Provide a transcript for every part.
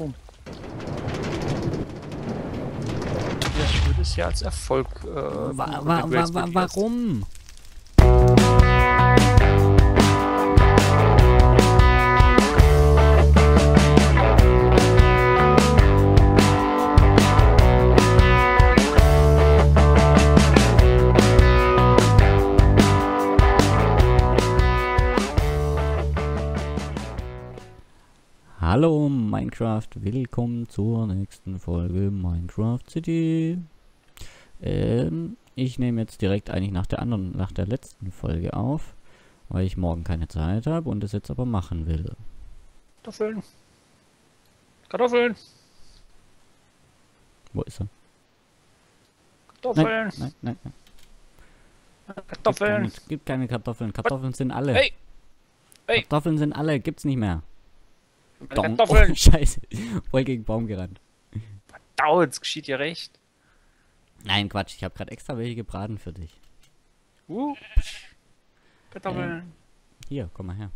Boom. Ich würde es ja als Erfolg warum? Hallo Minecraft, willkommen zur nächsten Folge Minecraft City. Ich nehme jetzt direkt eigentlich nach der letzten Folge auf, weil ich morgen keine Zeit habe und es jetzt aber machen will. Kartoffeln. Kartoffeln. Wo ist er? Kartoffeln. Nein, nein, nein, nein. Kartoffeln. Es gibt keine Kartoffeln. Kartoffeln sind alle. Hey. Hey. Kartoffeln sind alle, gibt's nicht mehr. Baum. Kartoffeln! Oh, scheiße, voll gegen Baum gerannt. Verdammt, es geschieht ja recht. Nein, Quatsch, ich habe gerade extra welche gebraten für dich. Kartoffeln. Hier, komm mal her.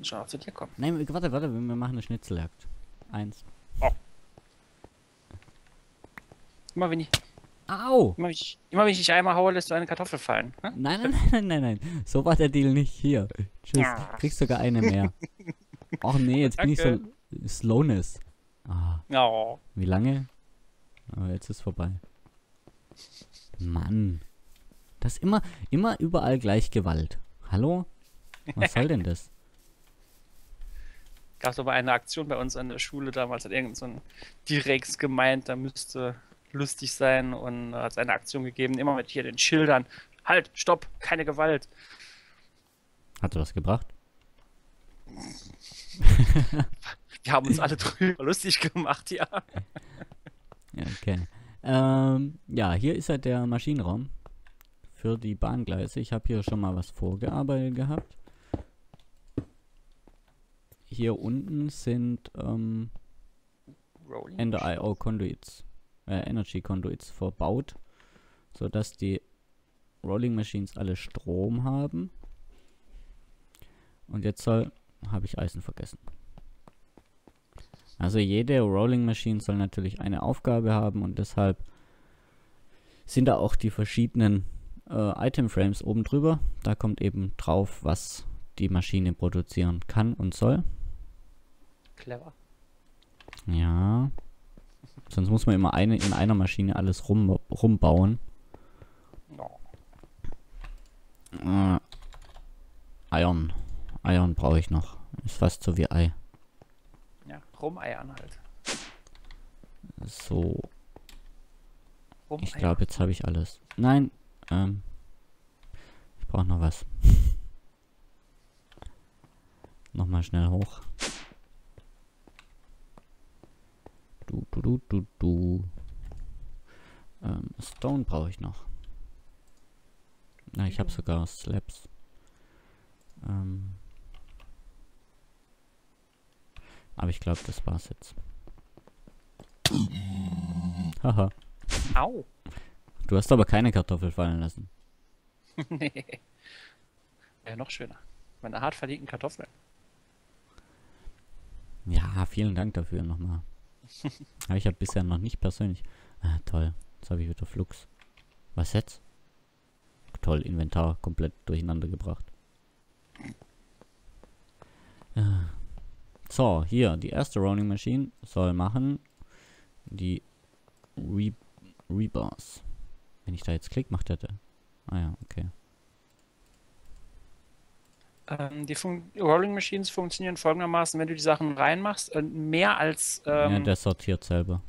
Ich schau, zu dir kommen. Nein, warte, warte, wir machen eine Schnitzeljagd. Eins. Oh. Immer wenn ich... Au! Immer wenn ich dich einmal haue, lässt du eine Kartoffel fallen. Hm? Nein, nein, nein, nein, nein. So war der Deal nicht. Hier. Tschüss. Ja. Kriegst sogar eine mehr. Och nee, jetzt bin ich so Slowness. Ah. Oh. Wie lange? Aber jetzt ist vorbei. Mann. Das ist immer überall gleich Gewalt. Hallo? Was soll denn das? Gab es aber eine Aktion bei uns an der Schule damals, hat irgend so ein Direx gemeint, da müsste lustig sein und hat es eine Aktion gegeben, immer mit hier den Schildern. Halt, stopp, keine Gewalt. Hat er was gebracht? Wir haben uns alle drüber lustig gemacht, ja. Okay. Ja, hier ist halt der Maschinenraum für die Bahngleise. Ich habe hier schon mal was vorgearbeitet gehabt. Hier unten sind Energy Conduits verbaut, sodass die Rolling Machines alle Strom haben. Und jetzt habe ich Eisen vergessen. Also jede Rolling Machine soll natürlich eine Aufgabe haben und deshalb sind da auch die verschiedenen Item Frames oben drüber. Da kommt eben drauf, was die Maschine produzieren kann und soll. Clever. Ja. Sonst muss man immer in einer Maschine alles rumbauen. No. Iron. Eiern brauche ich noch. Ist fast so wie Ei. Ja, rumeiern halt. So. Rumeiern. Ich glaube, jetzt habe ich alles. Nein. Ich brauche noch was. Nochmal schnell hoch. Stone brauche ich noch. Na, ich habe sogar Slabs. Aber ich glaube, das war's jetzt. Haha. Au! Du hast aber keine Kartoffel fallen lassen. Nee. Wäre noch schöner. Meine hart verdienten Kartoffeln. Ja, vielen Dank dafür nochmal. Aber ich habe bisher noch nicht persönlich. Ah, toll. Jetzt habe ich wieder Flux. Was jetzt? Toll, Inventar komplett durcheinander gebracht. So, hier, die erste Rolling Machine soll machen die Rebars. Wenn ich da jetzt Klick macht hätte. Ah ja, okay. Die Rolling Machines funktionieren folgendermaßen, wenn du die Sachen reinmachst, mehr als... ja, der sortiert selber.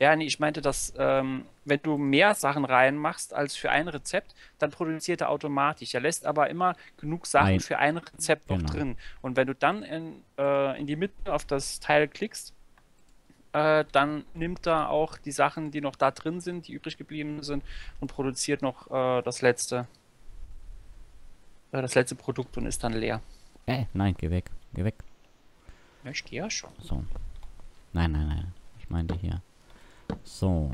Ja, nee, ich meinte, dass wenn du mehr Sachen reinmachst als für ein Rezept, dann produziert er automatisch. Er lässt aber immer genug Sachen für ein Rezept noch drin. Und wenn du dann in die Mitte auf das Teil klickst, dann nimmt er auch die Sachen, die noch da drin sind, die übrig geblieben sind, und produziert noch das letzte Produkt und ist dann leer. Nein, geh weg, geh weg. Ich gehe ja schon. So. Nein, nein, nein. Ich meinte hier. So,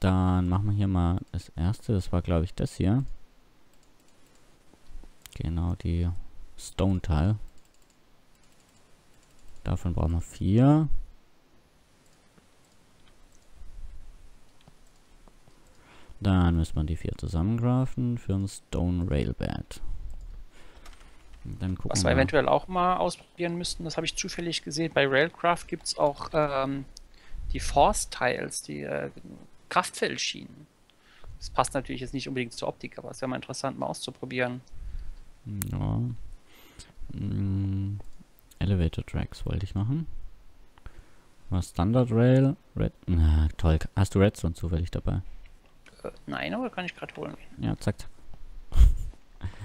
dann machen wir hier mal das erste. Das war, glaube ich, das hier. Genau, die Stone-Tile. Davon brauchen wir 4. Dann müssen wir die 4 zusammencraften für ein Stone-Rail-Bad. Was wir eventuell auch mal ausprobieren müssten, das habe ich zufällig gesehen, bei Railcraft gibt es auch die Force-Tiles, die Kraftfeldschienen. Das passt natürlich jetzt nicht unbedingt zur Optik, aber es wäre mal interessant, mal auszuprobieren. Ja. Elevator-Tracks wollte ich machen. Was Standard-Rail? Na toll, hast du Redstone zufällig dabei? Nein, aber kann ich gerade holen. Ja, zack, zack.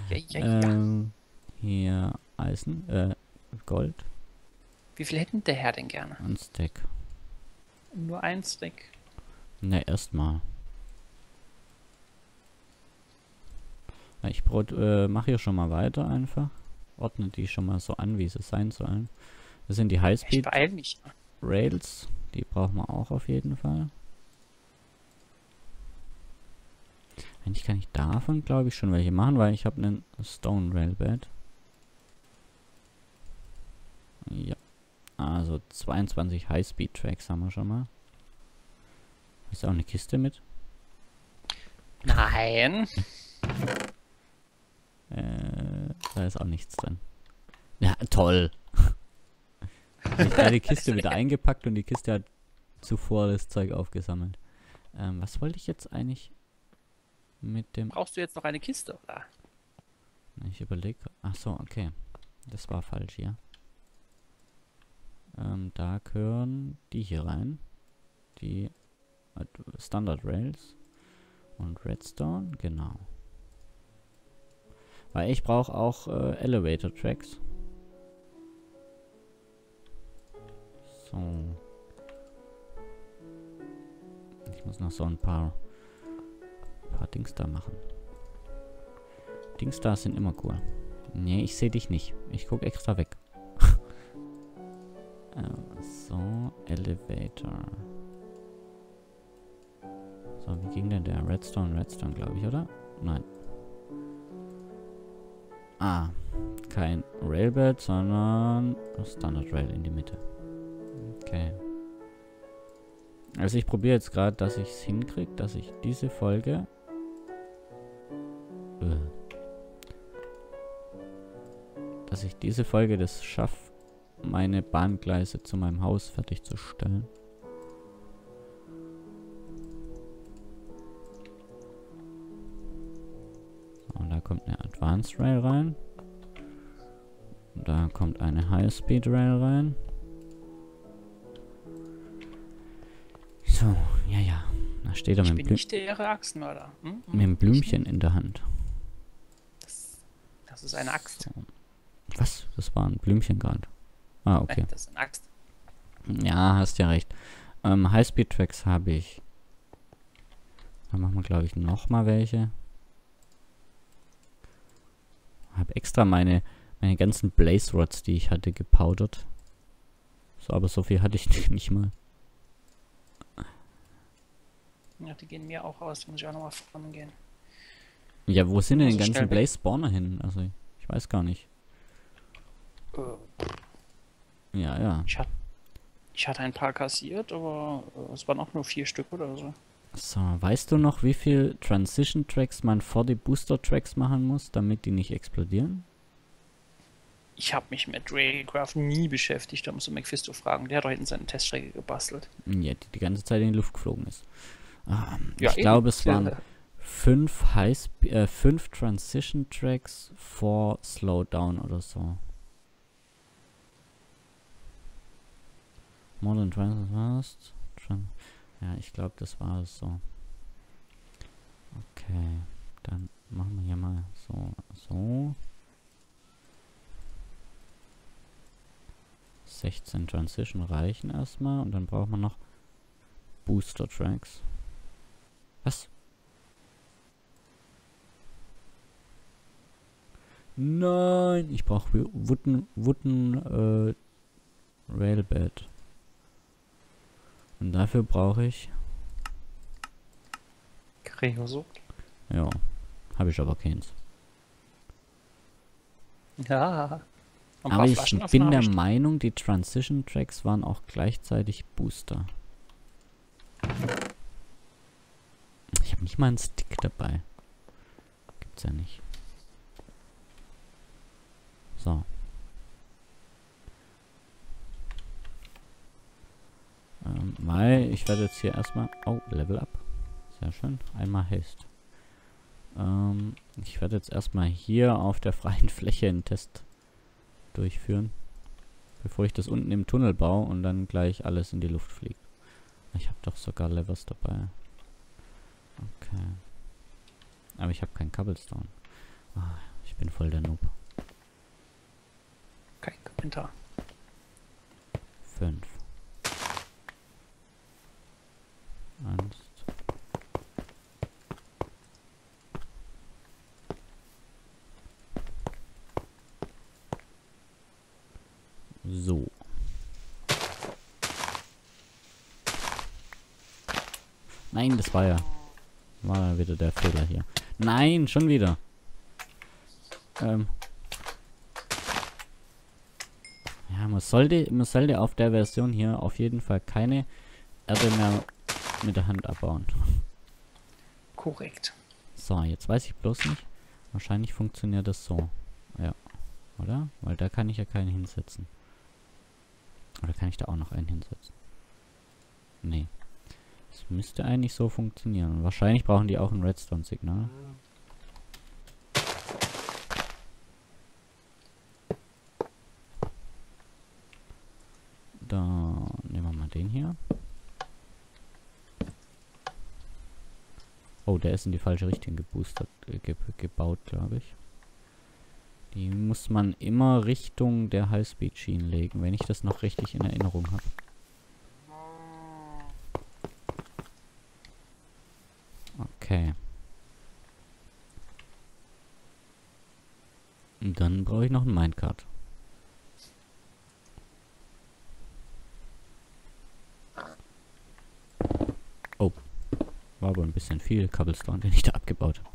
Ja, ja, ja. Hier Eisen, Gold. Wie viel hätten der Herr denn gerne? Ein Stack. Nur ein Stack? Ne, erstmal. Ich mache hier schon mal weiter einfach. Ordne die schon mal so an, wie sie sein sollen. Das sind die Highspeed-Rails. Die brauchen wir auch auf jeden Fall. Eigentlich kann ich davon, glaube ich, schon welche machen, weil ich habe einen Stone-Railbed. Ja, also 22 Highspeed-Tracks haben wir schon mal. Ist da auch eine Kiste mit? Nein! Da ist auch nichts drin. Ja, toll! Ich habe die Kiste wieder eingepackt und die Kiste hat zuvor das Zeug aufgesammelt. Was wollte ich jetzt eigentlich mit dem... Brauchst du jetzt noch eine Kiste, oder? Ich überlege... Ach so, okay. Das war falsch hier. Da gehören die hier rein. Die Standard Rails und Redstone, genau. Weil ich brauche auch Elevator Tracks. So. Ich muss noch so ein paar Dings da machen. Dings da sind immer cool. Nee, ich sehe dich nicht. Ich gucke extra weg. So, Elevator. So, wie ging denn der? Redstone, glaube ich, oder? Nein. Ah, kein Railbed, sondern Standard Rail in die Mitte. Okay. Also ich probiere jetzt gerade, dass ich es hinkriege, dass ich diese Folge... Dass ich diese Folge das schaffe, meine Bahngleise zu meinem Haus fertigzustellen. Und da kommt eine Advanced Rail rein. Und da kommt eine Highspeed Rail rein. So, ja, ja. Da steht er mit dem Blümchen in der Hand. Das ist eine Axt. So. Was? Das war ein Blümchen gerade. Ah, okay. Nein, das ist eine Axt. Ja, hast ja recht. Highspeed-Tracks habe ich. Da machen wir, glaube ich, nochmal welche. Habe extra meine ganzen Blaze-Rods, die ich hatte, gepowdert. So, aber so viel hatte ich nicht mal. Ja, die gehen mir auch aus. Die muss ich auch nochmal vorne gehen. Ja, wo sind denn die ganzen Blaze-Spawner hin? Also, ich weiß gar nicht. Ja, ja. Ich hatte ein paar kassiert, aber es waren auch nur 4 Stück oder so. So, weißt du noch, wie viel Transition Tracks man vor die Booster Tracks machen muss, damit die nicht explodieren? Ich habe mich mit Railcraft nie beschäftigt, da musst du McPhisto fragen. Der hat doch hinten seine Teststrecke gebastelt. Ja, die ganze Zeit in die Luft geflogen ist. Ja, ich glaube, es waren 5 Transition Tracks vor Slowdown oder so. Modern Transitions. Ja, ich glaube, das war es so. Okay, dann machen wir hier mal so. 16 Transition reichen erstmal und dann brauchen wir noch Booster Tracks. Was? Nein, ich brauche Wooden Railbed. Und dafür brauche ich... Kreosot? Ja, habe ich aber keins. Ja. Aber ich bin der Meinung, die Transition Tracks waren auch gleichzeitig Booster. Ich habe nicht mal einen Stick dabei. Gibt's ja nicht. So. Weil ich werde jetzt hier erstmal... Oh, Level Up. Sehr schön. Einmal Haste. Ich werde jetzt erstmal hier auf der freien Fläche einen Test durchführen. Bevor ich das unten im Tunnel baue und dann gleich alles in die Luft fliegt. Ich habe doch sogar Levers dabei. Okay. Aber ich habe keinen Cobblestone. Oh, ich bin voll der Noob. Kein Kommentar. 5. 1. So. Nein, das war ja wieder der Fehler hier. Nein, schon wieder. Ja, man sollte auf der Version hier auf jeden Fall keine Erde mehr mit der Hand abbauen. Korrekt. So, jetzt weiß ich bloß nicht. Wahrscheinlich funktioniert das so. Ja, oder? Weil da kann ich ja keinen hinsetzen. Oder kann ich da auch noch einen hinsetzen? Nee. Das müsste eigentlich so funktionieren. Wahrscheinlich brauchen die auch ein Redstone-Signal. Da nehmen wir mal den hier. Oh, der ist in die falsche Richtung gebaut, glaube ich. Die muss man immer Richtung der Highspeed-Schienen legen, wenn ich das noch richtig in Erinnerung habe. Okay. Und dann brauche ich noch ein Minecart. Oh. War wohl ein bisschen viel Cobblestone, den ich da abgebaut habe.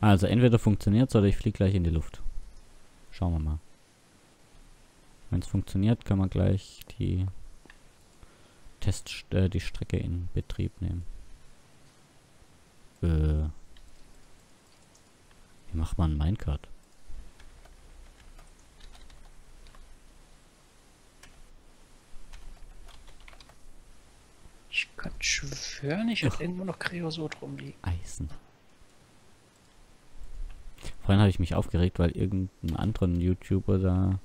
Also entweder funktioniert es oder ich fliege gleich in die Luft. Schauen wir mal. Wenn es funktioniert, kann man gleich die die Strecke in Betrieb nehmen. Wie macht man ein Minecart? Ich kann schwören, ich habe irgendwo noch Kreosot rumliegen. Eisen. Vorhin habe ich mich aufgeregt, weil irgendein anderen YouTuber da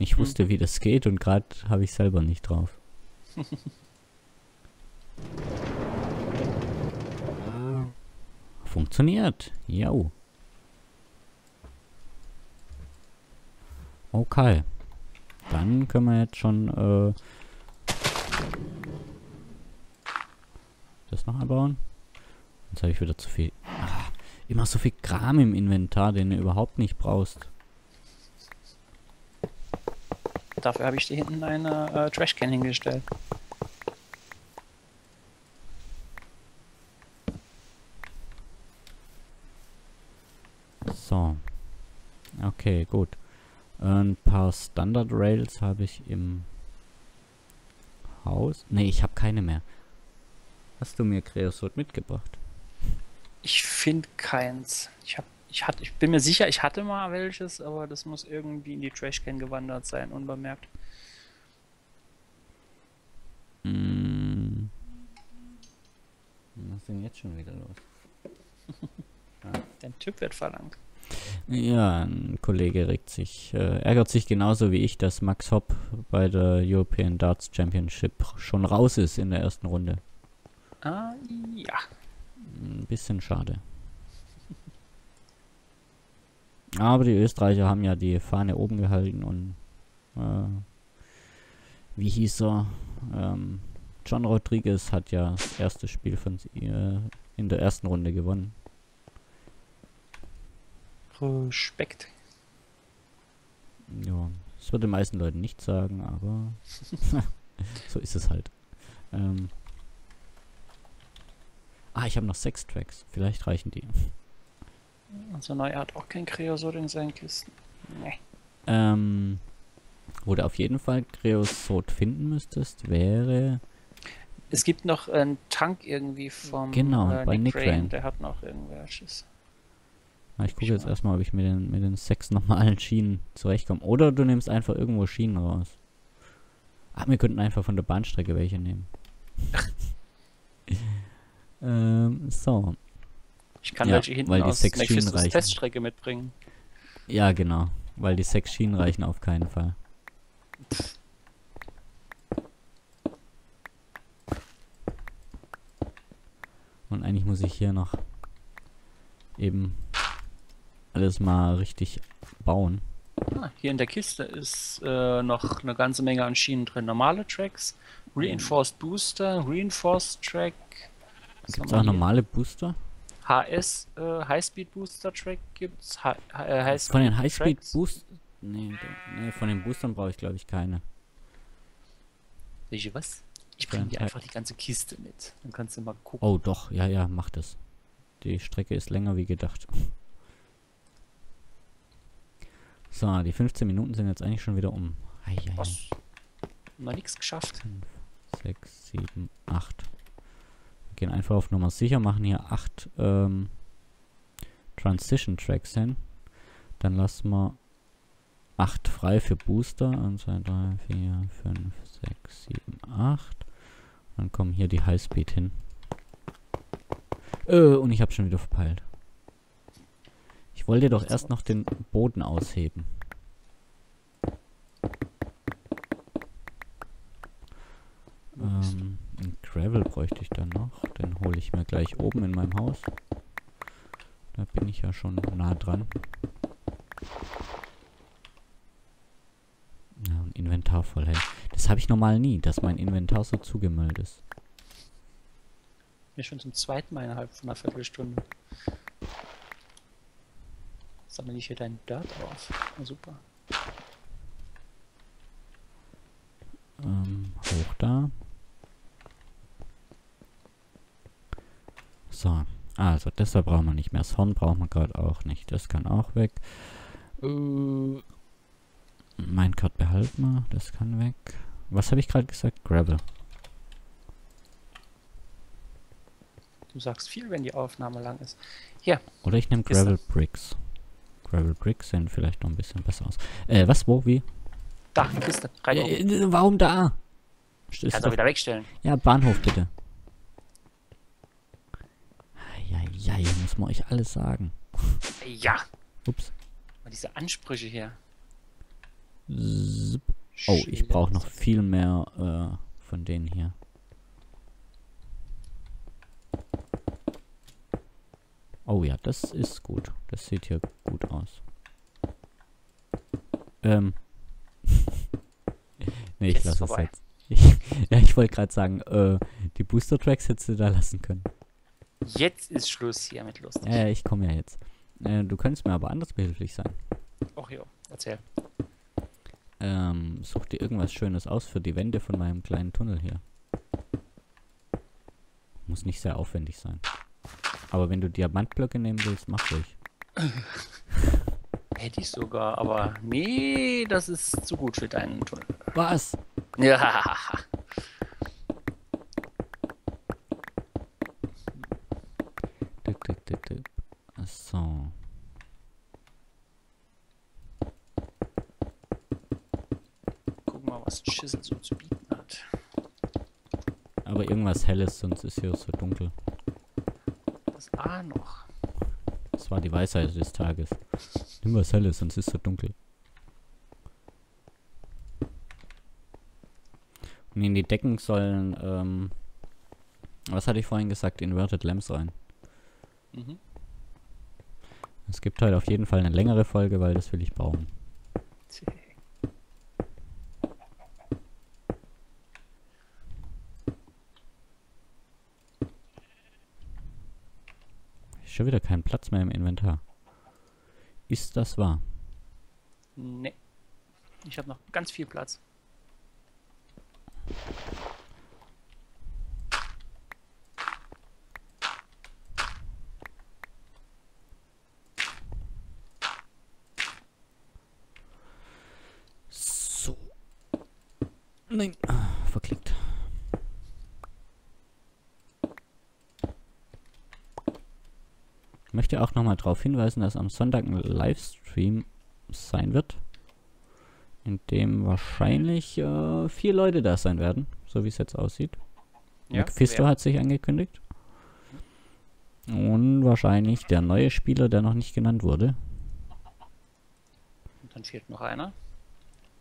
nicht wusste, wie das geht, und gerade habe ich selber nicht drauf. Funktioniert. Jo. Okay. Dann können wir jetzt schon das noch einbauen. Jetzt habe ich wieder zu viel. Ach, immer so viel Kram im Inventar, den du überhaupt nicht brauchst. Dafür habe ich dir hinten eine Trashcan hingestellt. So. Okay, gut. Ein paar Standard-Rails habe ich im Haus. Ne, ich habe keine mehr. Hast du mir Kreosot mitgebracht? Ich finde keins. Ich bin mir sicher, ich hatte mal welches, aber das muss irgendwie in die Trashcan gewandert sein, unbemerkt. Was ist denn jetzt schon wieder los? Ah. Dein Typ wird verlangt. Ja, ein Kollege regt sich, ärgert sich genauso wie ich, dass Max Hopp bei der European Darts Championship schon raus ist in der ersten Runde. Ah, ja. Ein bisschen schade. Aber die Österreicher haben ja die Fahne oben gehalten und wie hieß er? John Rodriguez hat ja das erste Spiel von in der ersten Runde gewonnen. Respekt. Ja, das wird den meisten Leuten nicht sagen, aber so ist es halt. Ich habe noch 6 Tracks. Vielleicht reichen die. Also na, er hat auch kein Kreosot in seinen Kisten. Nee. Wo du auf jeden Fall Kreosot finden müsstest, wäre... Es gibt noch einen Tank irgendwie vom bei Nick Graham. Der hat noch irgendwelches. Ich gucke jetzt erstmal, ob ich mit den 6 normalen Schienen zurechtkomme. Oder du nimmst einfach irgendwo Schienen raus. Ach, wir könnten einfach von der Bahnstrecke welche nehmen. So. Ich kann welche hinten weil die aus McPhistos Teststrecke mitbringen. Ja, genau. Weil die 6 Schienen reichen auf keinen Fall. Und eigentlich muss ich hier noch eben alles mal richtig bauen. Ah, hier in der Kiste ist noch eine ganze Menge an Schienen drin. Normale Tracks, Reinforced Booster, Reinforced Track. Gibt es auch normale Booster? HS, Highspeed Booster Track gibt's. Von den Highspeed Booster? Nee, von den Boostern brauche ich glaube ich keine. Welche was? Ich bringe dir einfach die ganze Kiste mit. Dann kannst du mal gucken. Oh doch, ja, mach das. Die Strecke ist länger wie gedacht. So, die 15 Minuten sind jetzt eigentlich schon wieder um. Was? Mal nichts geschafft. 5, 6, 7, 8. Wir gehen einfach auf Nummer sicher, machen hier 8 Transition Tracks hin. Dann lassen wir 8 frei für Booster. 1, 2, 3, 4, 5, 6, 7, 8. Dann kommen hier die Highspeed hin. Und ich habe schon wieder verpeilt. Ich wollte doch erst noch den Boden ausheben. Ein Gravel bräuchte ich dann noch. Den hole ich mir gleich oben in meinem Haus. Da bin ich ja schon nah dran. Ja, ein Inventar voll. Hey. Das habe ich normal nie, dass mein Inventar so zugemüllt ist. Mir schon zum zweiten Mal innerhalb von einer Viertelstunde. Sammle ich hier deinen Dirt auf. Na, super. Hoch da. So. Also, deshalb brauchen wir nicht mehr. Das Horn brauchen wir gerade auch nicht. Das kann auch weg. Mein Kart behalten wir. Das kann weg. Was habe ich gerade gesagt? Gravel. Du sagst viel, wenn die Aufnahme lang ist. Ja. Oder ich nehme Gravel Bricks. Gravel Bricks sehen vielleicht noch ein bisschen besser aus. Was, wo, wie? Da, Kiste. Warum da? Kannst du wieder wegstellen. Ja, Bahnhof bitte. Ja, hier muss man euch alles sagen. Ja. Ups. Diese Ansprüche hier. Oh, ich brauche noch viel mehr von denen hier. Oh ja, das ist gut. Das sieht hier gut aus. Nee, ich lasse es jetzt. Ich wollte gerade sagen, die Booster Tracks hättest du da lassen können. Jetzt ist Schluss hier mit Lust. Ich komme ja jetzt. Du könntest mir aber anders behilflich sein. Och jo, erzähl. Such dir irgendwas Schönes aus für die Wände von meinem kleinen Tunnel hier. Muss nicht sehr aufwendig sein. Aber wenn du Diamantblöcke nehmen willst, mach ruhig. Hätte ich sogar, aber nee, das ist zu gut für deinen Tunnel. Was? Ja. So. Guck mal, was Schissel so zu bieten hat. Aber irgendwas Helles, sonst ist hier so dunkel. Noch. Das war die Weisheit des Tages. Nimm was Helles, sonst ist es so dunkel. Und in die Decken sollen, was hatte ich vorhin gesagt? Inverted Lamps rein. Mhm. Es gibt heute auf jeden Fall eine längere Folge, weil das will ich bauen. Schon wieder keinen Platz mehr im Inventar. Ist das wahr? Nee. Ich habe noch ganz viel Platz. Nein, verklickt. Ich möchte auch nochmal darauf hinweisen, dass am Sonntag ein Livestream sein wird, in dem wahrscheinlich 4 Leute da sein werden, so wie es jetzt aussieht. Ja, McPhisto hat sich angekündigt. Und wahrscheinlich der neue Spieler, der noch nicht genannt wurde. Und dann fehlt noch einer.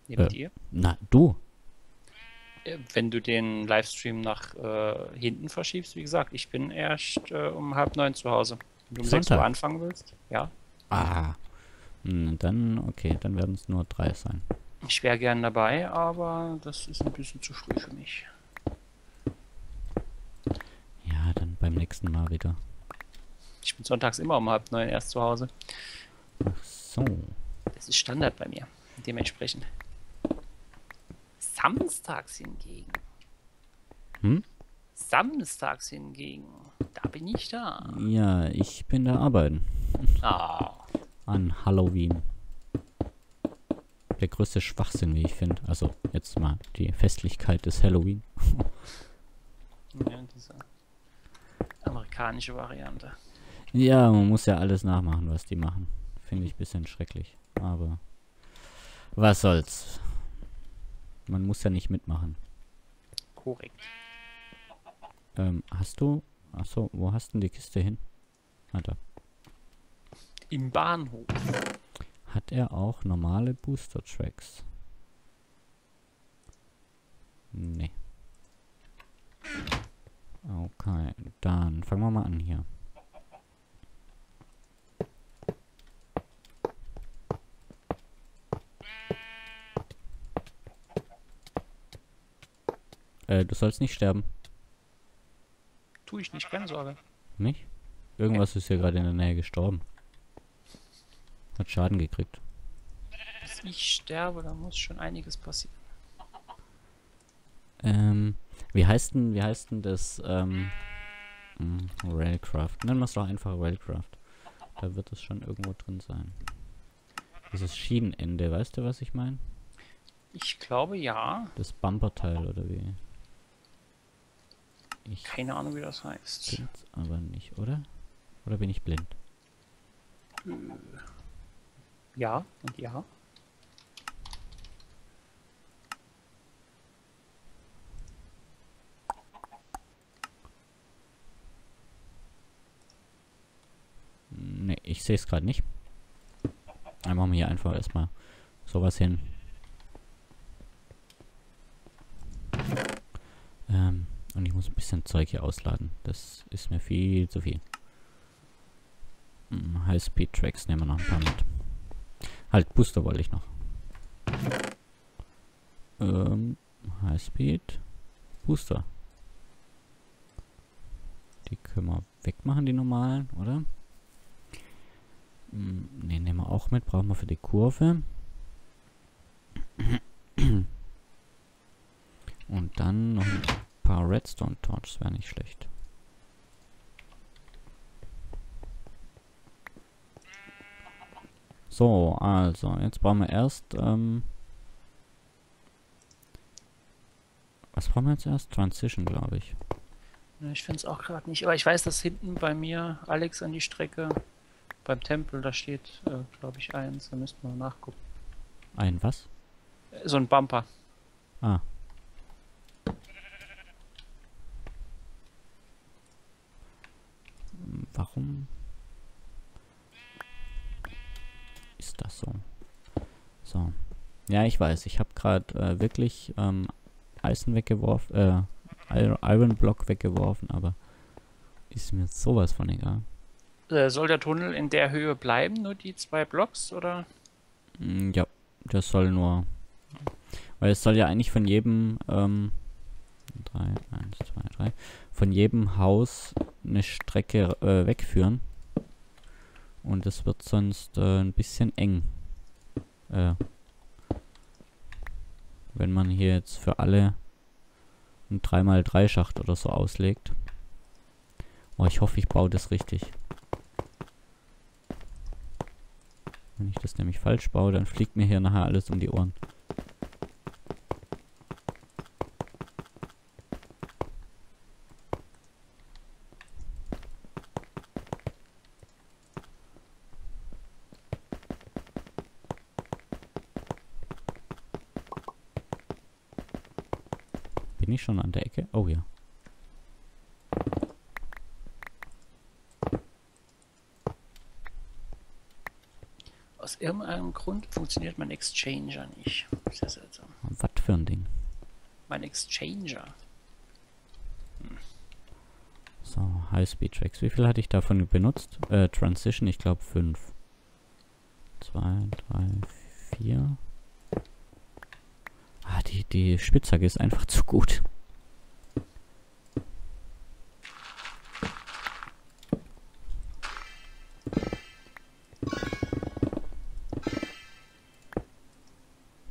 Neben dir. Na, du. Wenn du den Livestream nach hinten verschiebst, wie gesagt, ich bin erst um 8:30 zu Hause. Wenn du um 6 Uhr anfangen willst, ja. Ah. Dann, okay, dann werden es nur 3 sein. Ich wäre gern dabei, aber das ist ein bisschen zu früh für mich. Ja, dann beim nächsten Mal wieder. Ich bin sonntags immer um 8:30 erst zu Hause. Ach so. Das ist Standard bei mir, dementsprechend. Samstags hingegen. Hm? Samstags hingegen. Da bin ich da. Ja, ich bin da arbeiten. Ah. An Halloween. Der größte Schwachsinn, wie ich finde. Also, jetzt mal die Festlichkeit des Halloween. Ja, diese amerikanische Variante. Ja, man muss ja alles nachmachen, was die machen. Finde ich ein bisschen schrecklich. Aber was soll's. Man muss ja nicht mitmachen. Korrekt. Hast du... Achso, wo hast denn die Kiste hin? Alter. Im Bahnhof. Hat er auch normale Booster Tracks? Nee. Okay, dann fangen wir mal an hier. Du sollst nicht sterben. Tue ich nicht, keine Sorge. Nicht? Irgendwas ist hier gerade in der Nähe gestorben. Hat Schaden gekriegt. Bis ich sterbe, da muss schon einiges passieren. Wie heißt denn das, Railcraft? Nennen wir es doch einfach Railcraft. Da wird es schon irgendwo drin sein. Dieses Schienenende, weißt du, was ich meine? Ich glaube, ja. Das Bumperteil, oder wie? Ich keine Ahnung, wie das heißt. Blind's aber nicht, oder? Oder bin ich blind? Ja und ja. Ne, ich sehe es gerade nicht. Dann machen wir hier einfach erstmal sowas hin. Und ich muss ein bisschen Zeug hier ausladen. Das ist mir viel zu viel. Highspeed-Tracks nehmen wir noch ein paar mit. Halt, Booster wollte ich noch. Highspeed. Booster. Die können wir wegmachen, die normalen, oder? Ne, nehmen wir auch mit. Brauchen wir für die Kurve. Und dann noch ein paar Redstone-Torches, wäre nicht schlecht. So, also, jetzt brauchen wir erst, was brauchen wir jetzt erst? Transition, glaube ich. Ja, ich finde es auch gerade nicht, aber ich weiß, dass hinten bei mir, Alex an die Strecke, beim Tempel, da steht, glaube ich, eins, da müssten wir nachgucken. Ein was? So ein Bumper. Ah. Warum ist das so? So. Ja, ich weiß. Ich habe gerade wirklich Eisen weggeworfen, Iron Block weggeworfen, aber ist mir sowas von egal. Soll der Tunnel in der Höhe bleiben, nur die 2 Blocks, oder? Ja, das soll nur... Weil es soll ja eigentlich von jedem... 3, 1, 2, 3. Von jedem Haus eine Strecke wegführen. Und das wird sonst ein bisschen eng. Wenn man hier jetzt für alle einen 3×3 Schacht oder so auslegt. Oh, ich hoffe, ich baue das richtig. Wenn ich das nämlich falsch baue, dann fliegt mir hier nachher alles um die Ohren. Bin ich schon an der Ecke? Oh ja. Aus irgendeinem Grund funktioniert mein Exchanger nicht. Sehr seltsam. Was für ein Ding? Mein Exchanger. So, Highspeed-Tracks. Wie viel hatte ich davon benutzt? Transition, ich glaube 5. 2, 3, 4. Ah, die Spitzhacke ist einfach zu gut.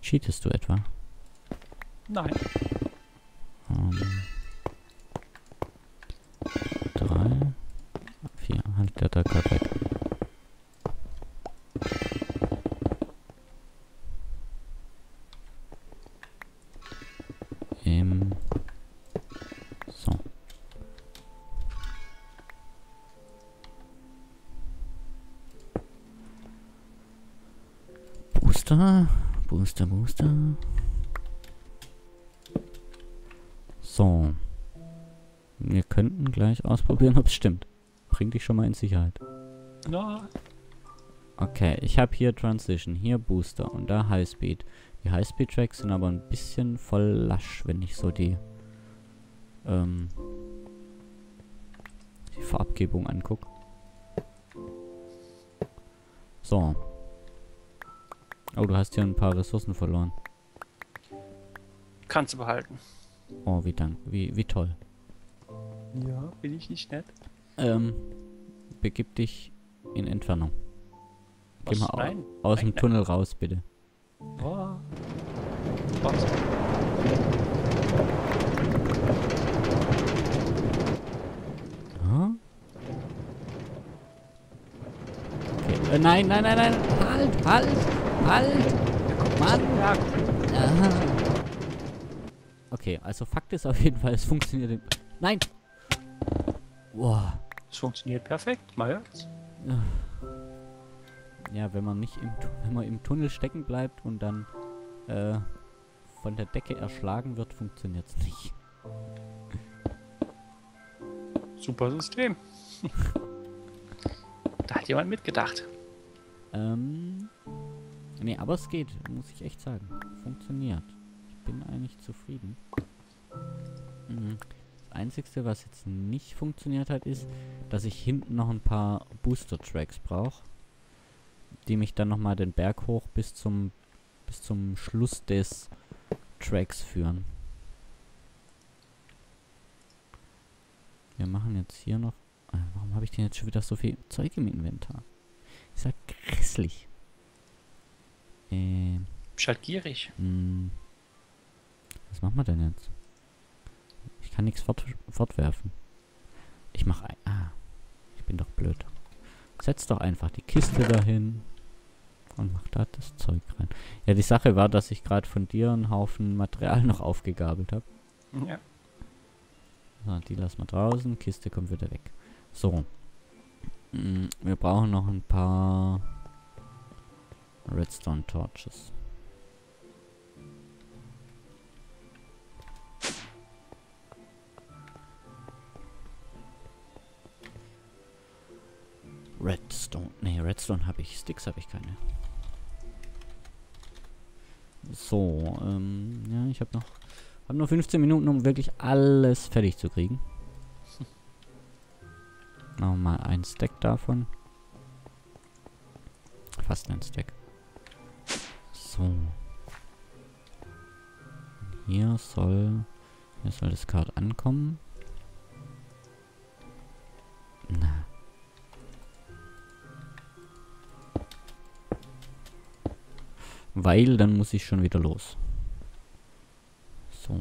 Cheatest du etwa? Nein. 3, 4, halt der da gerade weg. So. Booster. Booster, Booster. So. Wir könnten gleich ausprobieren, ob es stimmt. Bring dich schon mal in Sicherheit. No. Okay, ich habe hier Transition, hier Booster und da Highspeed. Die Highspeed-Tracks sind aber ein bisschen voll lasch, wenn ich so die Farbgebung angucke. So. Oh, du hast hier ein paar Ressourcen verloren. Kannst du behalten. Oh, wie toll. Ja, bin ich nicht nett? Begib dich in Entfernung. Geh mal aus dem Tunnel raus, bitte. Oh. Huh? Okay. Nein. Halt! Mann! Aha. Okay, also Fakt ist auf jeden Fall, es funktioniert. Nein! Wow. Es funktioniert perfekt, mal hört's. Ja, wenn man im Tunnel stecken bleibt und dann von der Decke erschlagen wird, funktioniert's nicht. Super System. Da hat jemand mitgedacht. Nee, aber es geht, muss ich echt sagen. Funktioniert. Ich bin eigentlich zufrieden. Mhm. Das Einzige, was jetzt nicht funktioniert hat, ist, dass ich hinten noch ein paar Booster-Tracks brauche, die mich dann nochmal den Berg hoch bis zum Schluss des Tracks führen. Wir machen jetzt hier noch... Warum habe ich denn jetzt schon wieder so viel Zeug im Inventar? Ist ja grässlich. Halt gierig. Was machen wir denn jetzt? Ich kann nichts fortwerfen. Ich mache ein... Ah, ich bin doch blöd. Setz doch einfach die Kiste dahin und mach da das Zeug rein. Ja, die Sache war, dass ich gerade von dir einen Haufen Material noch aufgegabelt habe. Ja. So, die lassen wir draußen. Kiste kommt wieder weg. So. Wir brauchen noch ein paar... Redstone Torches. Redstone. Ne, Redstone habe ich. Sticks habe ich keine. So, ja, ich habe noch... Hab nur 15 Minuten, um wirklich alles fertig zu kriegen. Nochmal ein Stack davon. Fast ein Stack. So. Hier soll das Kart ankommen. Na. Weil dann muss ich schon wieder los. So.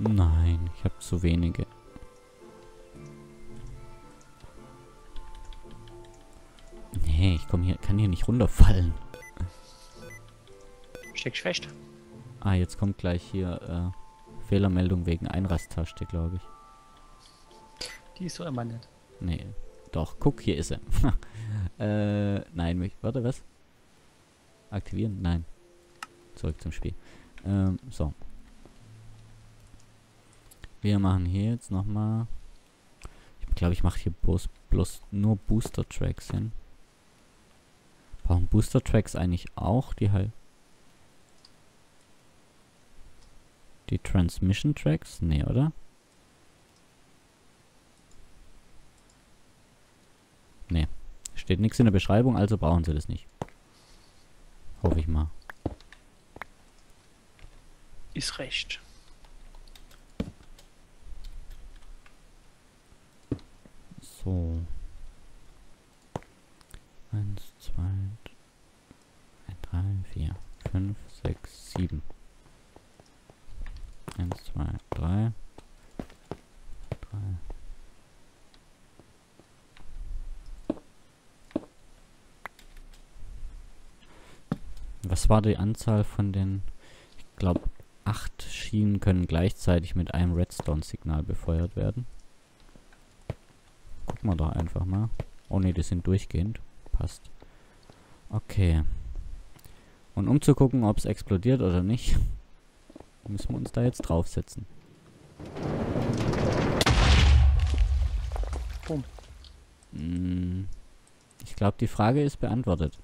Nein, ich habe zu wenige. Nee, ich komme hier, kann hier nicht runterfallen. Steck's fest. Ah, jetzt kommt gleich hier Fehlermeldung wegen Einrasttaste, glaube ich. Die ist so immer nett. Nee, Doch, guck, hier ist er. Nein, warte, was? Aktivieren? Nein. Zurück zum Spiel. So. Wir machen hier jetzt nochmal... Ich glaube, ich mache hier bloß nur Booster Tracks hin. Brauchen Booster Tracks eigentlich auch die halt... Die Transmission Tracks? Nee, oder? Nee. Steht nichts in der Beschreibung, also brauchen sie das nicht. Hoffe ich mal. Ist recht. So. 1, 2, 3, 4, 5, 6, 7. 1, 2, 3. Was war die Anzahl von den... Ich glaube, 8 Schienen können gleichzeitig mit einem Redstone-Signal befeuert werden. Gucken wir da einfach mal. Oh ne, die sind durchgehend. Passt. Okay. Und um zu gucken, ob es explodiert oder nicht, müssen wir uns da jetzt draufsetzen. Boom. Ich glaube, die Frage ist beantwortet.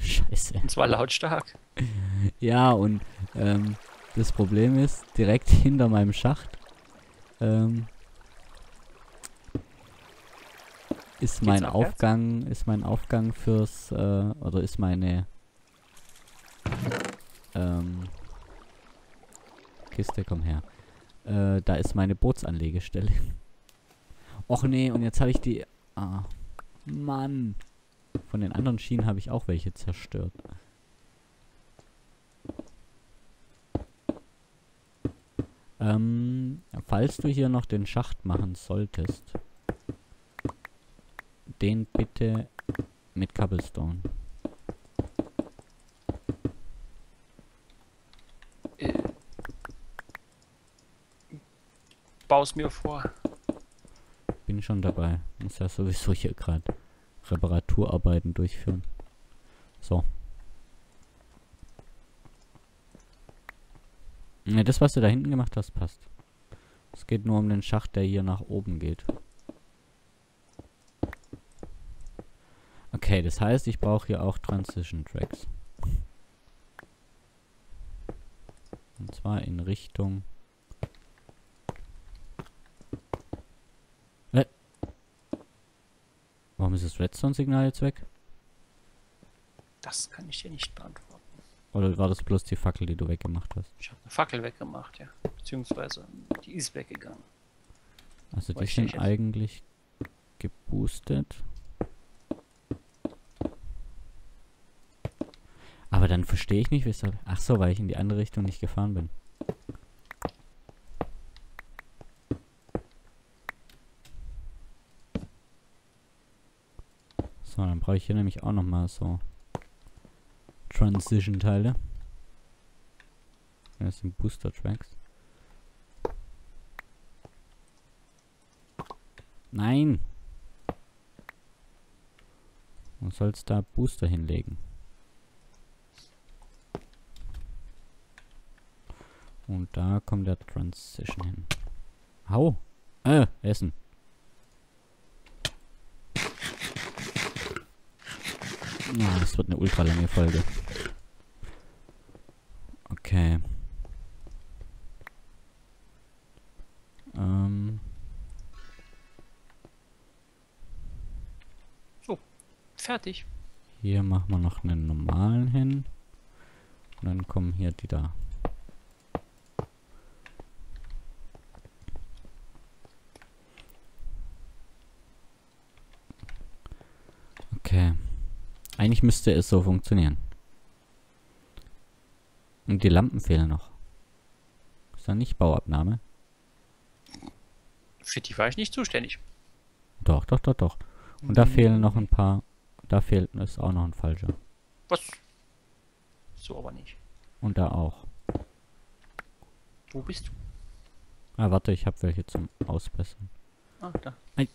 Scheiße. Und zwar lautstark. Ja, und das Problem ist, direkt hinter meinem Schacht ist mein Aufgang, fürs oder ist meine Kiste, komm her. Da ist meine Bootsanlegestelle. Och nee, und jetzt habe ich die... Ah, Mann. Von den anderen Schienen habe ich auch welche zerstört. Falls du hier noch den Schacht machen solltest, den bitte mit Cobblestone. Baus mir vor. Bin schon dabei. Muss ja sowieso hier gerade Reparaturarbeiten durchführen. So. Ja, das, was du da hinten gemacht hast, passt. Es geht nur um den Schacht, der hier nach oben geht. Okay, das heißt, ich brauche hier auch Transition Tracks. Und zwar in Richtung... Warum ist das Redstone-Signal jetzt weg? Das kann ich dir nicht beantworten. Oder war das bloß die Fackel, die du weggemacht hast? Ich habe eine Fackel weggemacht, ja. Beziehungsweise die ist weggegangen. Also die sind eigentlich geboostet. Aber dann verstehe ich nicht, weshalb... Ach so, weil ich in die andere Richtung nicht gefahren bin. So, dann brauche ich hier nämlich auch nochmal so Transition-Teile. Das sind Booster-Tracks. Nein! Man soll es da Booster hinlegen. Und da kommt der Transition hin. Hau! Essen! Ja, das wird eine ultra lange Folge. Okay. So, fertig. Hier machen wir noch einen normalen hin. Und dann kommen hier die da. Okay. Eigentlich müsste es so funktionieren. Und die Lampen fehlen noch. Ist da nicht Bauabnahme? Für die war ich nicht zuständig. Doch, doch, doch, doch. Und da fehlen noch ein paar. Da fehlt ist auch noch ein falscher. Was? So aber nicht. Und da auch. Wo bist du? Ah, warte, ich habe welche zum Ausbessern. Ah, da. Nein.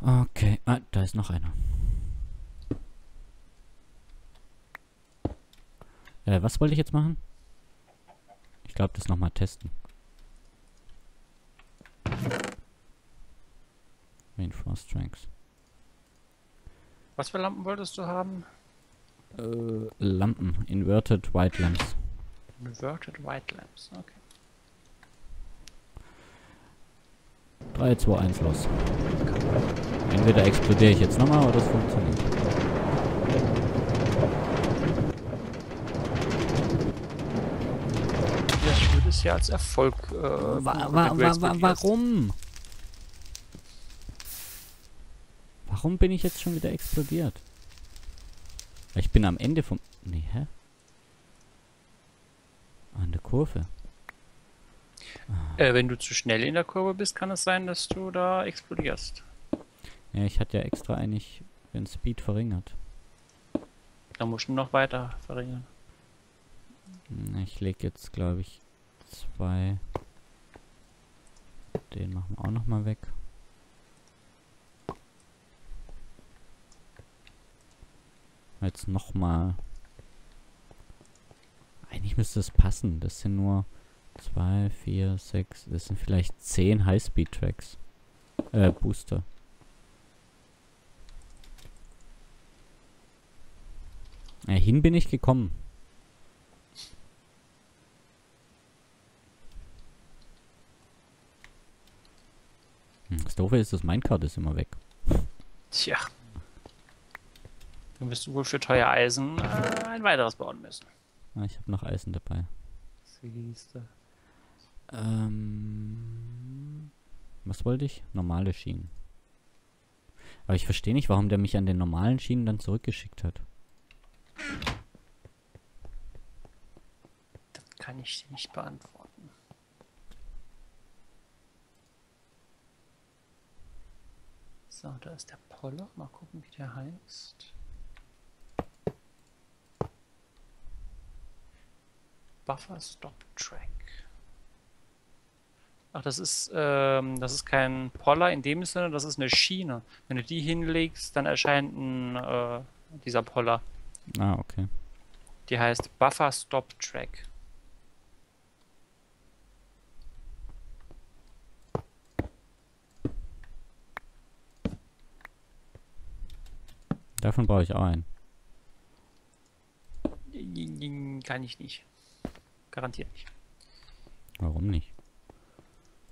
Okay, ah, da ist noch einer. Was wollte ich jetzt machen? Ich glaube, das nochmal testen. Reinforced Tracks. Was für Lampen wolltest du haben? Lampen. Inverted White Lamps. Inverted White Lamps, okay. 3, 2, 1, los. Entweder explodiere ich jetzt nochmal oder es funktioniert. Das Spiel ist ja als Erfolg. Warum? Warum bin ich jetzt schon wieder explodiert? Ich bin am Ende vom... Nee, hä? An der Kurve. Ah. Wenn du zu schnell in der Kurve bist, kann es sein, dass du da explodierst. Ja, ich hatte ja extra eigentlich den Speed verringert. Da musst du noch weiter verringern. Ich lege jetzt, glaube ich, 2. Den machen wir auch nochmal weg. Jetzt nochmal. Eigentlich müsste es passen. Das sind nur 2, 4, 6. Das sind vielleicht 10 Highspeed-Tracks. Booster. Hin bin ich gekommen. Das Doofe ist, das Minecart ist immer weg. Tja. Dann wirst du wohl für teuer Eisen ein weiteres bauen müssen. Ah, ich habe noch Eisen dabei. Was wollte ich? Normale Schienen. Aber ich verstehe nicht, warum der mich an den normalen Schienen dann zurückgeschickt hat. Das kann ich dir nicht beantworten. So, da ist der Poller. Mal gucken, wie der heißt. Buffer Stop Track. Ach, das ist kein Poller in dem Sinne, das ist eine Schiene. Wenn du die hinlegst, dann erscheint dieser Poller. Ah, okay. Die heißt Buffer Stop Track. Davon brauche ich auch einen. Kann ich nicht. Garantiert nicht. Warum nicht?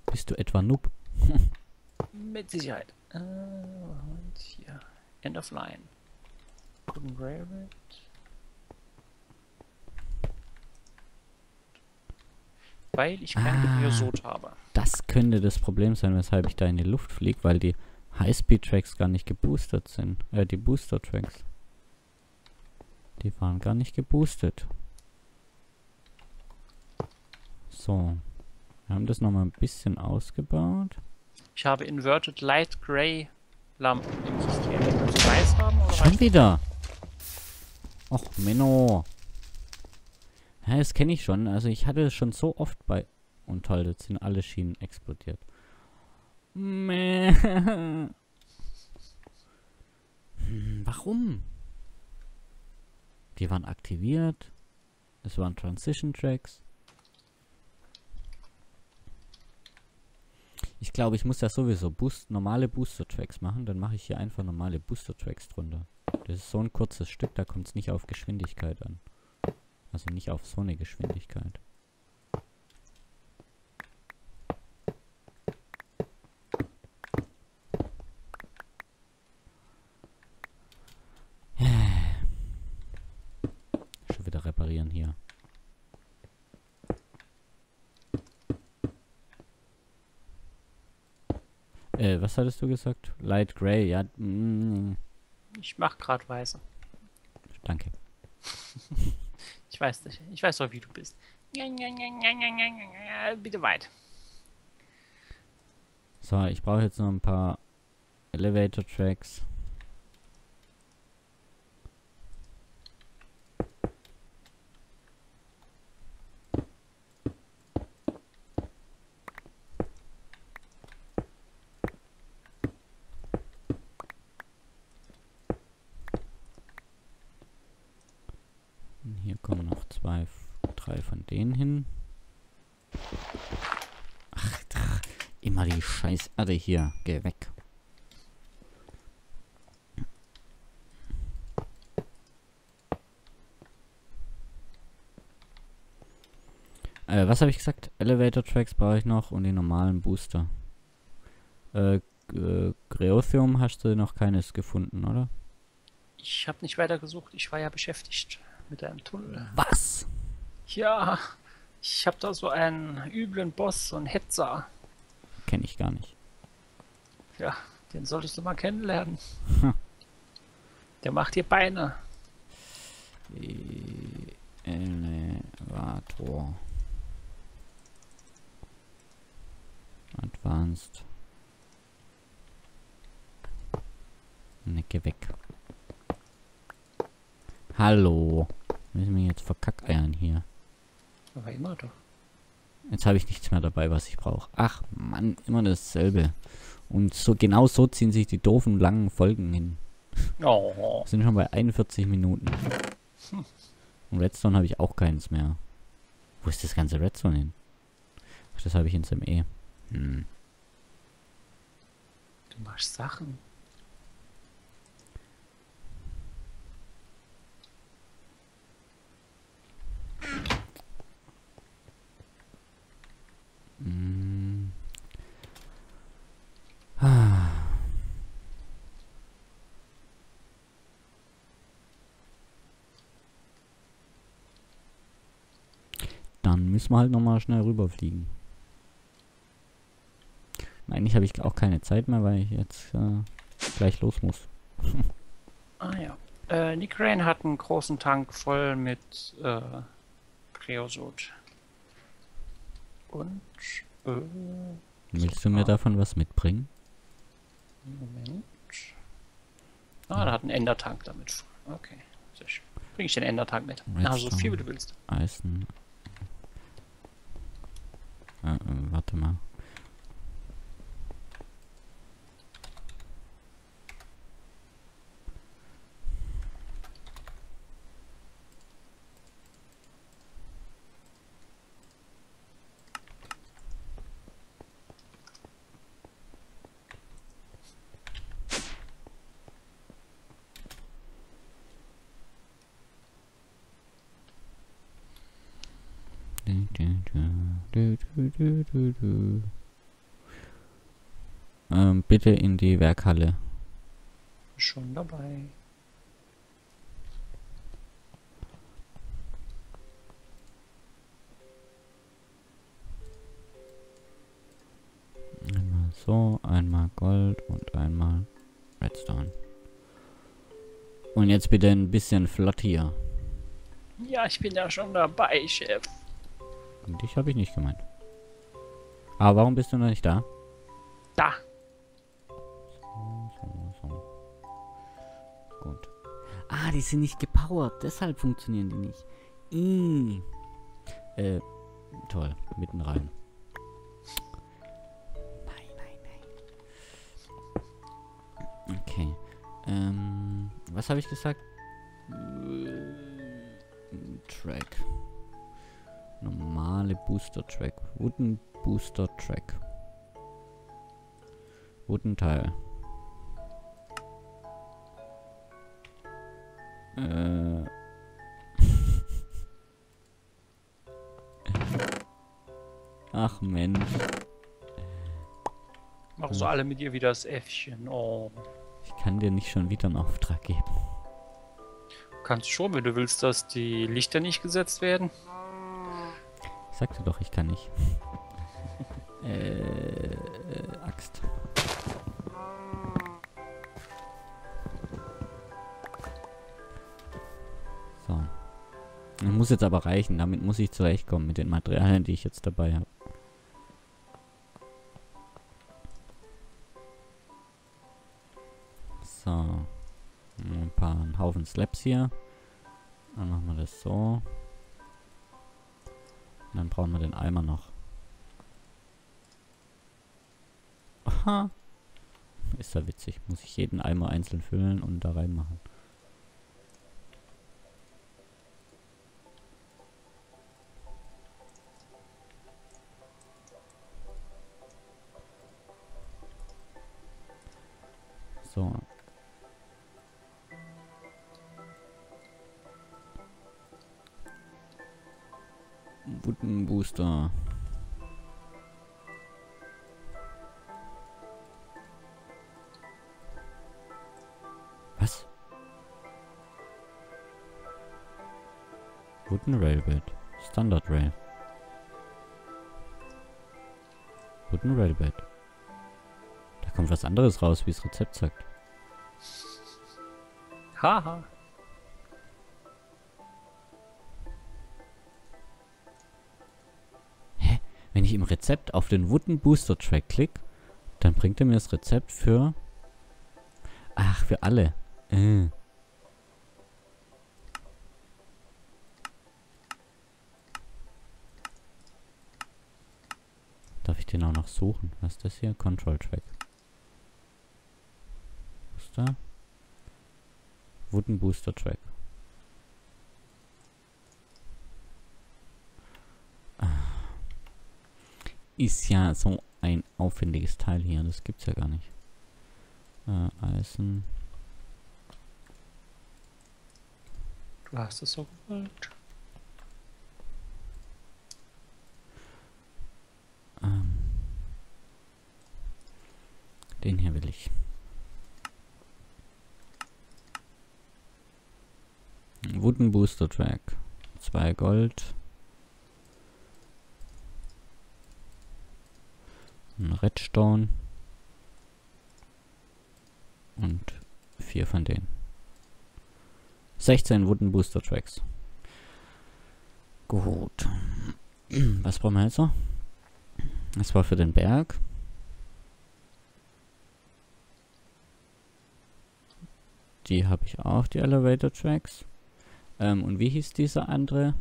Bist du etwa Noob? Mit Sicherheit. Und hier. End of Line. Wooden Railbed. Weil ich kein Kreosot habe. Das könnte das Problem sein, weshalb ich da in die Luft fliege, weil die Highspeed-Tracks gar nicht geboostet sind. Die Booster-Tracks. Die waren gar nicht geboostet. So, wir haben das nochmal ein bisschen ausgebaut. Ich habe Inverted Light Grey Lampen im System. Willst du weiß haben, oder? Schon wieder? Och, Menno. Ja, das kenne ich schon. Also ich hatte es schon so oft bei... Und toll, jetzt sind alle Schienen explodiert. Warum? Die waren aktiviert. Es waren Transition Tracks. Ich glaube, ich muss ja sowieso normale Booster-Tracks machen. Dann mache ich hier einfach normale Booster-Tracks drunter. Das ist so ein kurzes Stück, da kommt es nicht auf Geschwindigkeit an. Also nicht auf so eine Geschwindigkeit. Schon wieder reparieren hier. Was hattest du gesagt? Light Grey, ja. Mm. Ich mach grad weiße. Danke. Ich weiß nicht. Ich weiß doch, wie du bist. Bitte weit. So, ich brauche jetzt noch ein paar Elevator-Tracks. Hier kommen noch zwei, drei von denen hin. Ach, immer die scheiß Erde hier. Geh weg. Was habe ich gesagt? Elevator-Tracks brauche ich noch und den normalen Booster. Kreosium hast du noch keines gefunden, oder? Ich habe nicht weiter gesucht. Ich war ja beschäftigt mit einem Tunnel. Was? Ja, ich habe da so einen üblen Boss, so einen Hetzer. Kenne ich gar nicht. Ja, den solltest du mal kennenlernen. Der macht dir Beine. Elevator. Advanced. Ne, geh weg. Hallo. Müssen wir jetzt verkackeiern hier. Aber immer doch. Jetzt habe ich nichts mehr dabei, was ich brauche. Ach Mann, immer dasselbe. Und so genau so ziehen sich die doofen langen Folgen hin. Oh. Wir sind schon bei 41 Minuten. Und Redstone habe ich auch keins mehr. Wo ist das ganze Redstone hin? Ach, das habe ich ins ME. Hm. Du machst Sachen. Hm. Ah. Dann müssen wir halt nochmal schnell rüberfliegen. Eigentlich habe ich auch keine Zeit mehr, weil ich jetzt gleich los muss. Ah ja. Nick Graham hat einen großen Tank voll mit Kreosot. Und willst du mir davon was mitbringen? Moment. Ah, ja. Da hat ein Endertank damit voll. Okay, sehr schön. Bring ich den Endertank mit. Na, so viel wie du willst. Eisen. Warte mal. Bitte in die Werkhalle. Schon dabei. Einmal so, einmal Gold und einmal Redstone. Und jetzt bitte ein bisschen flott hier. Ja, ich bin ja schon dabei, Chef. Und dich habe ich nicht gemeint. Aber warum bist du noch nicht da? Da. So. Gut. Ah, die sind nicht gepowert. Deshalb funktionieren die nicht. Toll. Mitten rein. Nein, nein, nein. Okay. Was habe ich gesagt? Track. Normale Booster Track. Wooden Booster Track. Wooden-Tile. Ach Mensch. Machen so alle mit ihr wieder das Äffchen. Oh. Ich kann dir nicht schon wieder einen Auftrag geben. Kannst schon, wenn du willst, dass die Lichter nicht gesetzt werden. Ich sagte doch, ich kann nicht. Axt. So. Das muss jetzt aber reichen. Damit muss ich zurechtkommen mit den Materialien, die ich jetzt dabei habe. So. Ein Haufen Slabs hier. Dann machen wir das so. Und dann brauchen wir den Eimer noch. Aha. Ist ja witzig. Muss ich jeden Eimer einzeln füllen und da reinmachen. So. Wooden Booster. Was? Wooden Railbed. Standard-Rail. Wooden Railbed. Da kommt was anderes raus, wie das Rezept sagt. Haha. Hä? Wenn ich im Rezept auf den Wooden Booster Track klicke, dann bringt er mir das Rezept für... Ach, für alle. Darf ich den auch noch suchen? Was ist das hier? Control Track. Was ist da? Wooden Booster Track. Ist ja so ein aufwendiges Teil hier. Das gibt's ja gar nicht. Eisen. Du hast es so gewollt. Den hier will ich. Wooden Booster Track. 2 Gold. Ein Redstone. Und 4 von denen. 16 Wooden Booster Tracks. Gut. Was brauchen wir jetzt noch? Das war für den Berg. Die habe ich auch, die Elevator-Tracks. Und wie hieß dieser andere?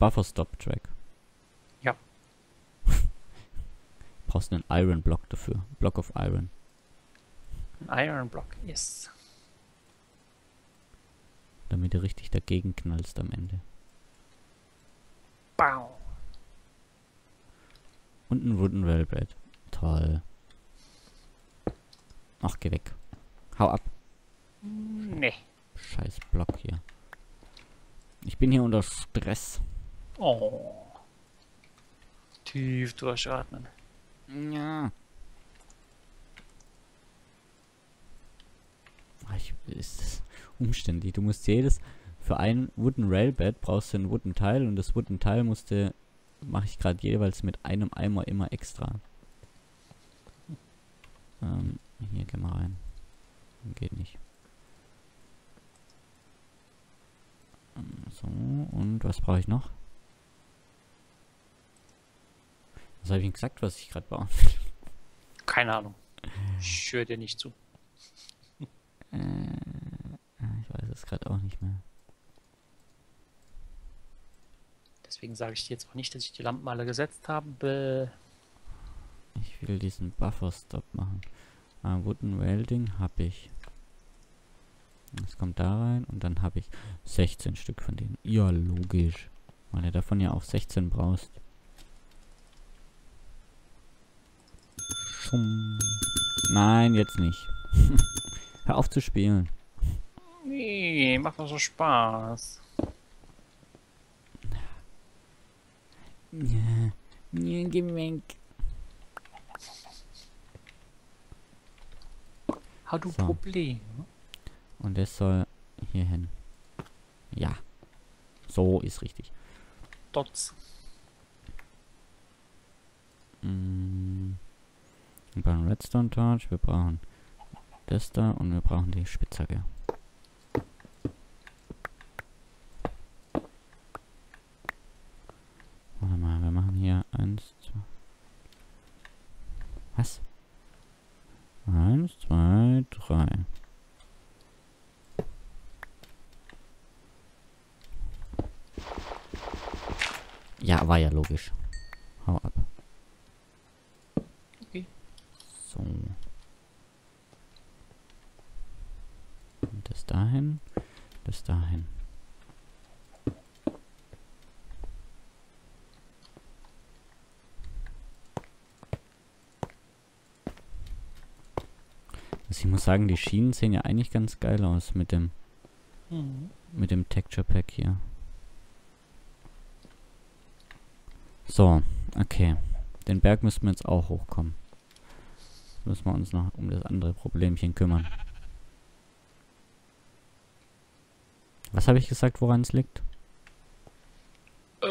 Buffer Stop Track. Ja. Brauchst einen Iron Block dafür. Block of Iron. Ein Iron Block, yes. Damit du richtig dagegen knallst am Ende. Bau. Und ein Wooden Railbed. Toll. Ach, geh weg. Hau ab. Nee. Scheiß Block hier. Ich bin hier unter Stress. Oh. Tief durchatmen. Ja. Ist das umständlich. Du musst jedes... Für ein Wooden Railbed brauchst du einen Wooden Tile und das Wooden Tile musste... Mache ich gerade jeweils mit einem Eimer immer extra. Hier gehen wir rein. Geht nicht. So, und was brauche ich noch? Was habe ich Ihnen gesagt, was ich gerade baue? Keine Ahnung. Ich höre dir nicht zu. Ich weiß es gerade auch nicht mehr. Deswegen sage ich dir jetzt auch nicht, dass ich die Lampen alle gesetzt habe. Ich will diesen Buffer-Stop machen. Wooden Welding habe ich. Das kommt da rein und dann habe ich 16 Stück von denen. Ja, logisch. Weil du davon ja auch 16 brauchst. Schumm. Nein, jetzt nicht. Hör auf zu spielen. Nee, macht doch so Spaß. Ja, nee, gib mir weg. Hast du Probleme? Und das soll hier hin. Ja. So ist richtig. Dots. Wir brauchen Redstone Torch, wir brauchen das da und wir brauchen die Spitzhacke. Warte mal, wir machen hier 1, 2. Was? 1, 2, 3. Ja, war ja logisch. Hau ab. Okay. So. Und das dahin. Das dahin. muss sagen, die Schienen sehen ja eigentlich ganz geil aus mit dem Texture Pack hier. So, okay. Den Berg müssten wir jetzt auch hochkommen. Jetzt müssen wir uns noch um das andere Problemchen kümmern. Was habe ich gesagt, woran es liegt? Ich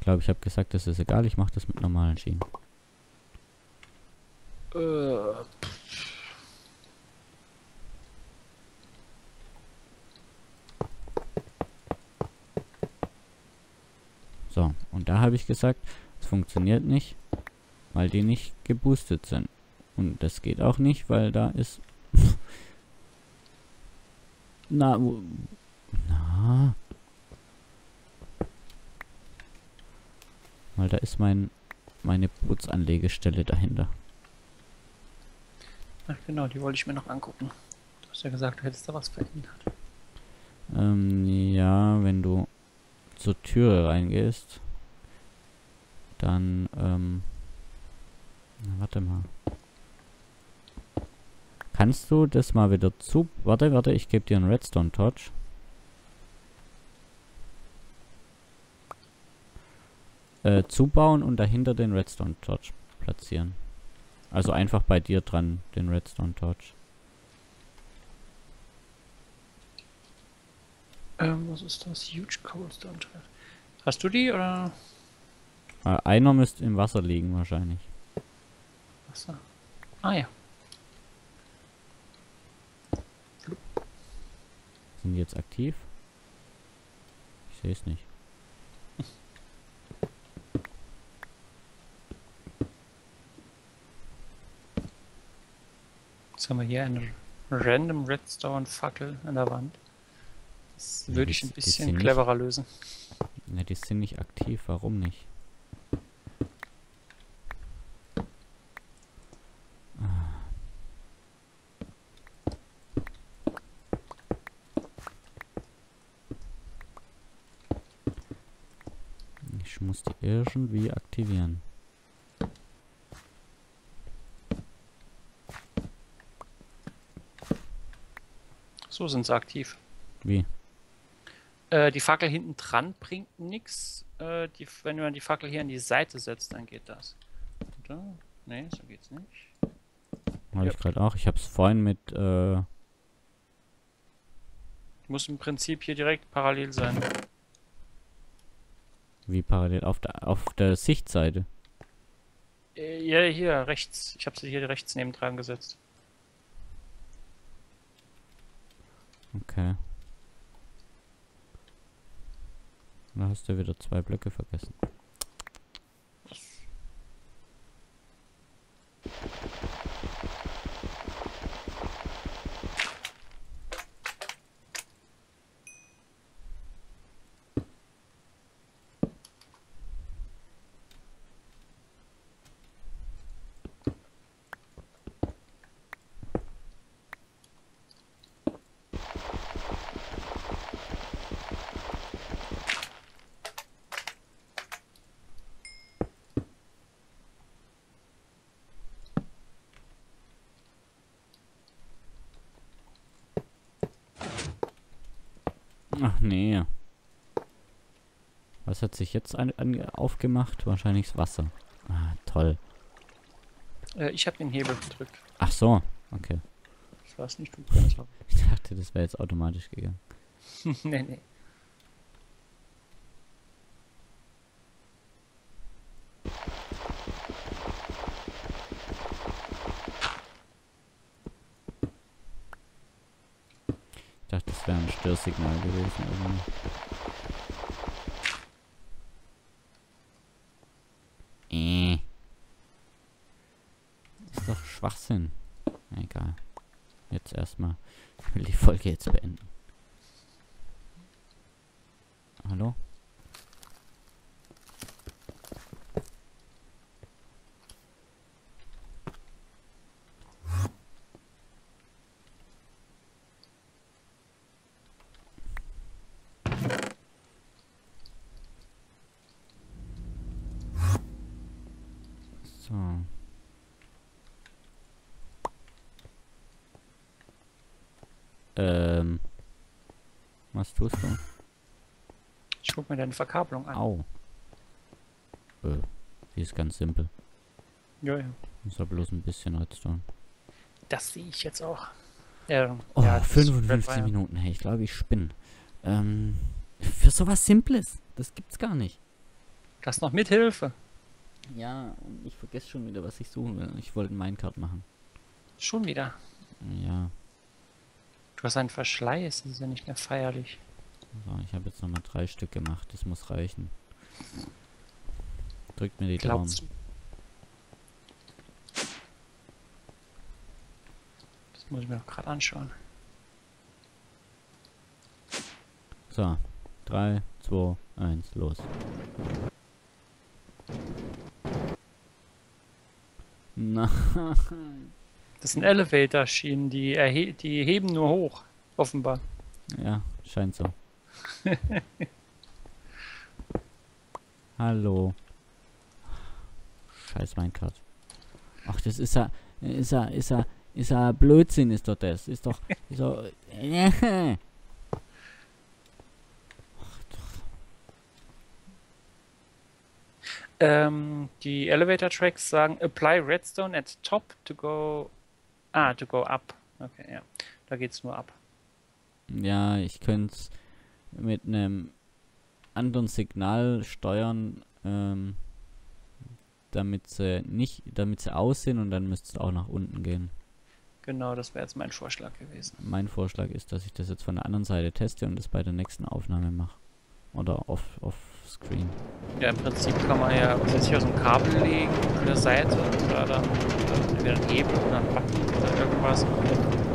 glaube, ich habe gesagt, das ist egal. Ich mache das mit normalen Schienen. So, und da habe ich gesagt, es funktioniert nicht, weil die nicht geboostet sind. Und das geht auch nicht, weil da ist... Na, wo... Na... Weil da ist meine Bootsanlegestelle dahinter. Ach genau, die wollte ich mir noch angucken. Du hast ja gesagt, du hättest da was verändert. Ja, wenn du zur Tür reingehst, dann, na, warte mal. Kannst du das mal wieder zu... Warte, warte, ich gebe dir einen Redstone-Torch. Zubauen und dahinter den Redstone-Torch platzieren. Also einfach bei dir dran, den Redstone-Torch. Was ist das? Huge Cobblestone Track. Hast du die, oder? Einer müsste im Wasser liegen, wahrscheinlich. Wasser. Ah, ja. Sind die jetzt aktiv? Ich sehe es nicht. Jetzt haben wir hier eine random Redstone-Fackel an der Wand. Das würde ich ein bisschen cleverer lösen. Ne, die sind nicht aktiv, warum nicht? Ich muss die irgendwie aktivieren. So sind sie aktiv. Wie? Die Fackel hinten dran bringt nichts. Wenn man die Fackel hier an die Seite setzt, dann geht das. Oder? Nee, so geht's nicht. Habe ich gerade auch. Ich habe es vorhin mit. Muss im Prinzip hier direkt parallel sein. Wie parallel? Auf der Sichtseite? Ja, hier rechts. Ich habe sie hier rechts nebendran gesetzt. Okay. Da hast du wieder 2 Blöcke vergessen. Ach nee. Was hat sich jetzt aufgemacht? Wahrscheinlich das Wasser. Ah, toll. Ich habe den Hebel gedrückt. Ach so, okay. Ich weiß nicht, du kannst auch. Ich dachte, das wäre jetzt automatisch gegangen. Nee, nee. Ein Störsignal gewesen. Ist doch Schwachsinn. Egal. Jetzt erstmal. Ich will die Folge jetzt beenden. Hallo? Was tust du? Ich guck mir deine Verkabelung an. Au. Die ist ganz simpel. Ja, ja. Muss ja bloß ein bisschen Redstone. Das sehe ich jetzt auch. Oh, ja, 55 Minuten. Hey, ich glaube, ich spinne. Für sowas Simples. Das gibt's gar nicht. Das noch mit Hilfe. Ja, und ich vergesse schon wieder, was ich suchen will. Ich wollte einen Minecart machen. Schon wieder? Ja. Du hast einen Verschleiß, das ist ja nicht mehr feierlich. So, ich habe jetzt nochmal 3 Stück gemacht. Das muss reichen. Drückt mir die Daumen. Das muss ich mir doch gerade anschauen. So, 3, 2, 1, los. Nein. Das sind Elevator-Schienen, die heben nur hoch, offenbar. Ja, scheint so. Hallo. Scheiß Minecraft. Ach, das ist ja, Blödsinn, ist doch das. Ist doch, die Elevator-Tracks sagen, apply Redstone at top to go... Ah, to go up. Okay, ja. Da geht's nur ab. Ja, ich könnte es mit einem anderen Signal steuern, damit sie aus sind, und dann müsste es auch nach unten gehen. Genau, das wäre jetzt mein Vorschlag gewesen. Mein Vorschlag ist, dass ich das jetzt von der anderen Seite teste und das bei der nächsten Aufnahme mache. Oder off-screen. Ja, im Prinzip kann man ja sich aus dem Kabel legen an der Seite oder dann wieder heben und dann backen oder irgendwas.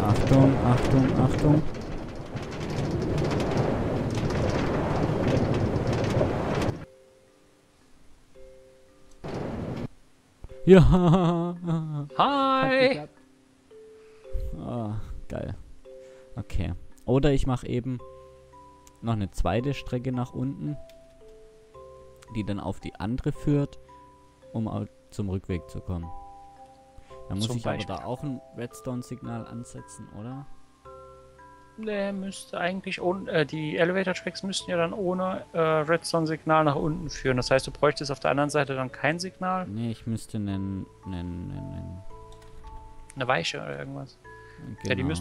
Achtung, Achtung, Achtung. Ja! Hi! Oh, geil. Okay. Oder ich mache eben noch eine zweite Strecke nach unten, die dann auf die andere führt, um auch zum Rückweg zu kommen. Da muss ich aber da auch ein Redstone-Signal ansetzen, oder? Ne, müsste eigentlich ohne, die Elevator-Tracks müssten ja dann ohne Redstone-Signal nach unten führen. Das heißt, du bräuchtest auf der anderen Seite dann kein Signal. Ne, ich müsste eine Weiche oder irgendwas. Genau.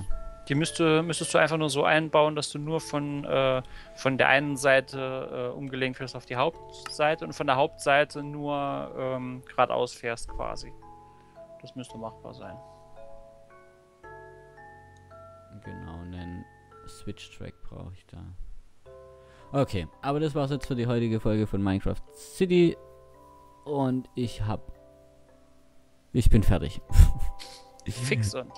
Ja, müsstest du einfach nur so einbauen, dass du nur von der einen Seite umgelenkt wirst auf die Hauptseite und von der Hauptseite nur geradeaus fährst quasi. Das müsste machbar sein. Genau, einen Switch-Track brauche ich da. Okay, aber das war's jetzt für die heutige Folge von Minecraft City. Und ich bin fertig. Fix und.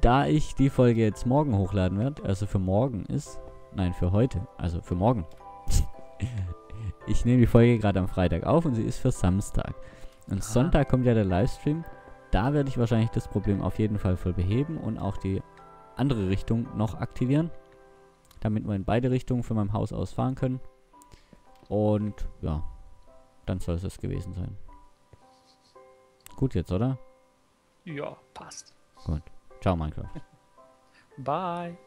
Da ich die Folge jetzt morgen hochladen werde, also für morgen ist... Nein, für heute. Also für morgen. Ich nehme die Folge gerade am Freitag auf und sie ist für Samstag. Und Sonntag kommt ja der Livestream. Da werde ich wahrscheinlich das Problem auf jeden Fall voll beheben und auch die andere Richtung noch aktivieren. Damit wir in beide Richtungen von meinem Haus aus fahren können. Und ja, dann soll es das gewesen sein. Gut jetzt, oder? Ja, passt. Gut. Ciao, Minecraft. Bye.